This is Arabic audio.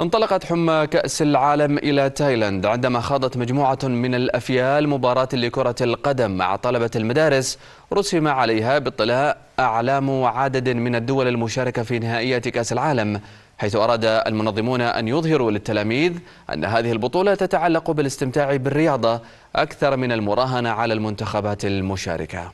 انطلقت حمى كأس العالم إلى تايلاند عندما خاضت مجموعة من الأفيال مباراة لكرة القدم مع طلبة المدارس رسم عليها باطلاء أعلام عدد من الدول المشاركة في نهائية كأس العالم، حيث أراد المنظمون أن يظهروا للتلاميذ أن هذه البطولة تتعلق بالاستمتاع بالرياضة أكثر من المراهنة على المنتخبات المشاركة.